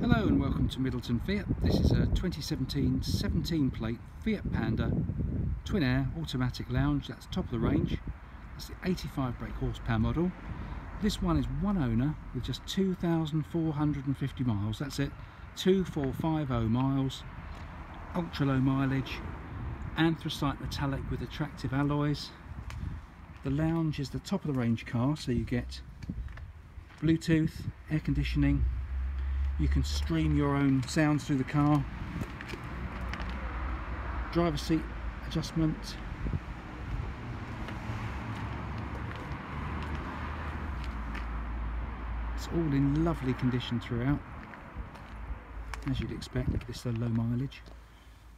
Hello and welcome to Middleton Fiat. This is a 2017 17 plate Fiat Panda TwinAir automatic lounge. That's top of the range. That's the 85 brake horsepower model. This one is one owner with just 2,450 miles. That's it, 2450 miles, ultra low mileage, anthracite metallic with attractive alloys. The lounge is the top of the range car, so you get Bluetooth, air conditioning. You can stream your own sounds through the car. Driver's seat adjustment. It's all in lovely condition throughout. As you'd expect, it's a low mileage.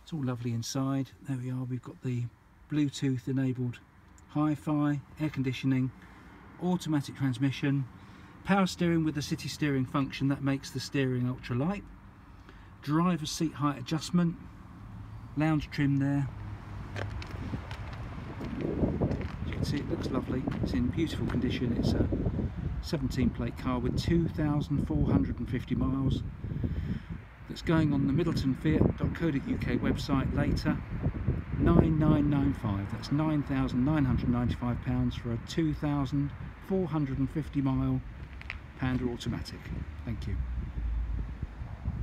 It's all lovely inside. There we are, we've got the Bluetooth enabled hi-fi, air conditioning, automatic transmission. Power steering with the city steering function, that makes the steering ultra light. Driver's seat height adjustment, lounge trim there. As you can see, it looks lovely. It's in beautiful condition. It's a 17 plate car with 2,450 miles. That's going on the middletonfiat.co.uk website later. 9,995, that's £9,995 for a 2,450 mile Panda automatic. Thank you.